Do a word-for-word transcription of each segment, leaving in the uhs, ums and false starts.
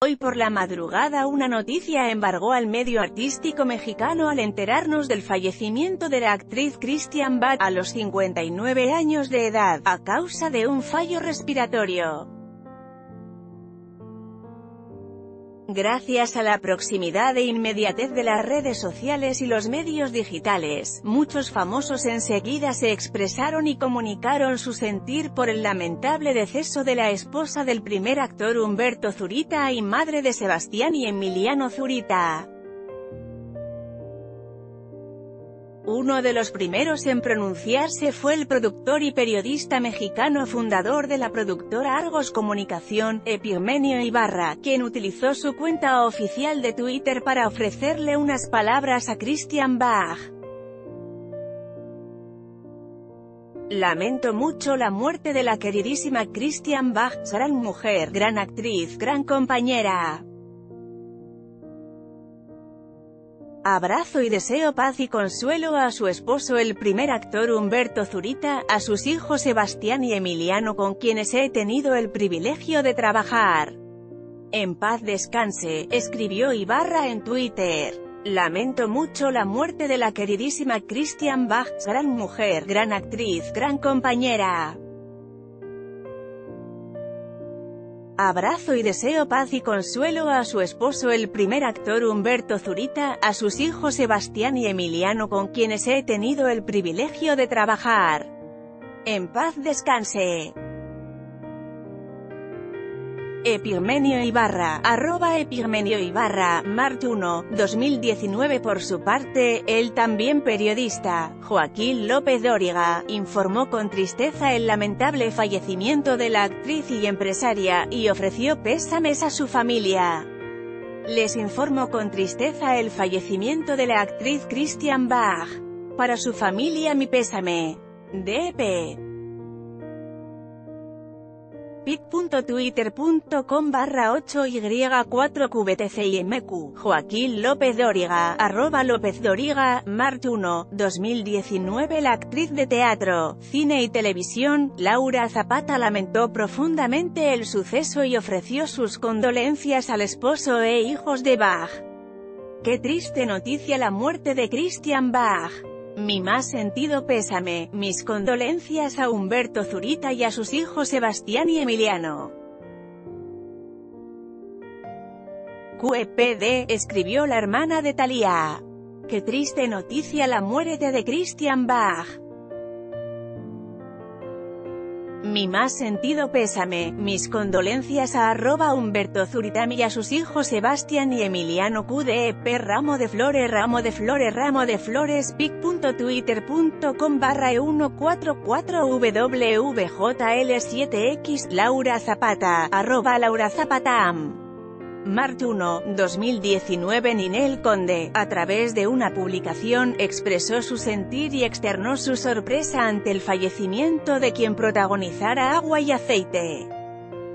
Hoy por la madrugada una noticia embargó al medio artístico mexicano al enterarnos del fallecimiento de la actriz Christian Bach, a los cincuenta y nueve años de edad, a causa de un fallo respiratorio. Gracias a la proximidad e inmediatez de las redes sociales y los medios digitales, muchos famosos enseguida se expresaron y comunicaron su sentir por el lamentable deceso de la esposa del primer actor Humberto Zurita y madre de Sebastián y Emiliano Zurita. Uno de los primeros en pronunciarse fue el productor y periodista mexicano fundador de la productora Argos Comunicación, Epigmenio Ibarra, quien utilizó su cuenta oficial de Twitter para ofrecerle unas palabras a Christian Bach. Lamento mucho la muerte de la queridísima Christian Bach, gran mujer, gran actriz, gran compañera. Abrazo y deseo paz y consuelo a su esposo el primer actor Humberto Zurita, a sus hijos Sebastián y Emiliano con quienes he tenido el privilegio de trabajar. En paz descanse, escribió Ibarra en Twitter. Lamento mucho la muerte de la queridísima Christian Bach, gran mujer, gran actriz, gran compañera. Abrazo y deseo paz y consuelo a su esposo el primer actor Humberto Zurita, a sus hijos Sebastián y Emiliano con quienes he tenido el privilegio de trabajar. En paz descanse. Epigmenio Ibarra, arroba Epigmenio Ibarra, marzo uno, dos mil diecinueve. Por su parte, el también periodista, Joaquín López Dóriga, informó con tristeza el lamentable fallecimiento de la actriz y empresaria, y ofreció pésames a su familia. Les informo con tristeza el fallecimiento de la actriz Christian Bach. Para su familia mi pésame. D P pic punto twitter punto com barra ocho y cuatro q b t c i m q. Joaquín López Dóriga, arroba López Dóriga, marzo uno, dos mil diecinueve. La actriz de teatro, cine y televisión, Laura Zapata, lamentó profundamente el suceso y ofreció sus condolencias al esposo e hijos de Bach. Qué triste noticia la muerte de Christian Bach. Mi más sentido pésame, mis condolencias a Humberto Zurita y a sus hijos Sebastián y Emiliano. Q P D, escribió la hermana de Thalía. Qué triste noticia la muerte de Christian Bach. Mi más sentido pésame, mis condolencias a arroba Humberto Zurita y a sus hijos Sebastián y Emiliano. Q D E P Ramo de Flores Ramo de Flores Ramo de Flores pic punto twitter punto com barra e ciento cuarenta y cuatro w w j l siete x. Laura Zapata, arroba Laura Zapatam, marzo uno, dos mil diecinueve. Ninel Conde, a través de una publicación, expresó su sentir y externó su sorpresa ante el fallecimiento de quien protagonizara Agua y Aceite.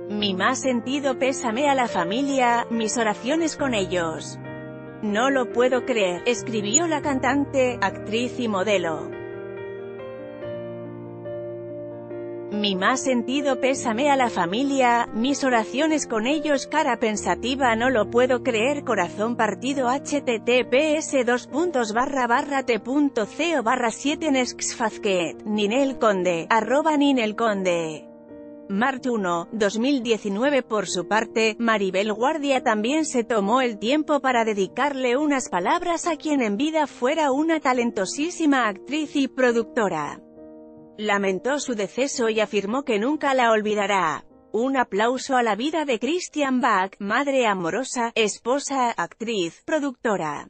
Mi más sentido pésame a la familia, mis oraciones con ellos. No lo puedo creer, escribió la cantante, actriz y modelo. Mi más sentido pésame a la familia, mis oraciones con ellos. Cara pensativa, no lo puedo creer, corazón partido. Https dos puntos barra barra t punto co barra siete nexfazquet. Ninel Conde, arroba Ninel Conde, marzo uno, dos mil diecinueve. Por su parte, Maribel Guardia también se tomó el tiempo para dedicarle unas palabras a quien en vida fuera una talentosísima actriz y productora. Lamentó su deceso y afirmó que nunca la olvidará. Un aplauso a la vida de Christian Bach, madre amorosa, esposa, actriz, productora.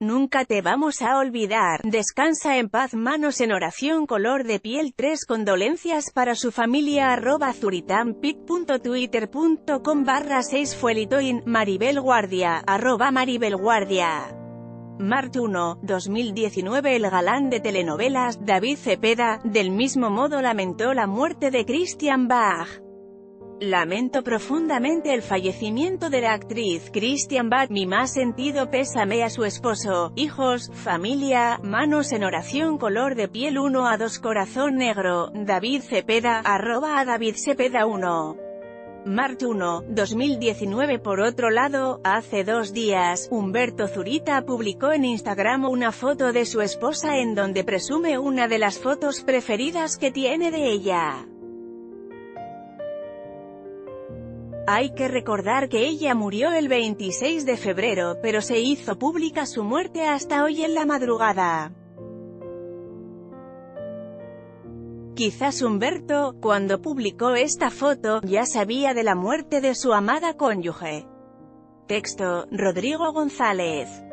Nunca te vamos a olvidar. Descansa en paz. Manos en oración color de piel. Tres condolencias para su familia. Arroba zuritampic punto twitter punto com barra seis. Fuelitoin, Maribel Guardia, arroba Maribel Guardia, marzo uno, dos mil diecinueve. El galán de telenovelas, David Cepeda, del mismo modo lamentó la muerte de Christian Bach. Lamento profundamente el fallecimiento de la actriz Christian Bach. Mi más sentido pésame a su esposo, hijos, familia. Manos en oración. Color de piel uno a dos. Corazón negro. David Cepeda, arroba a David Cepeda uno. marzo uno, dos mil diecinueve. Por otro lado, hace dos días, Humberto Zurita publicó en Instagram una foto de su esposa en donde presume una de las fotos preferidas que tiene de ella. Hay que recordar que ella murió el veintiséis de febrero, pero se hizo pública su muerte hasta hoy en la madrugada. Quizás Humberto, cuando publicó esta foto, ya sabía de la muerte de su amada cónyuge. Texto: Rodrigo González.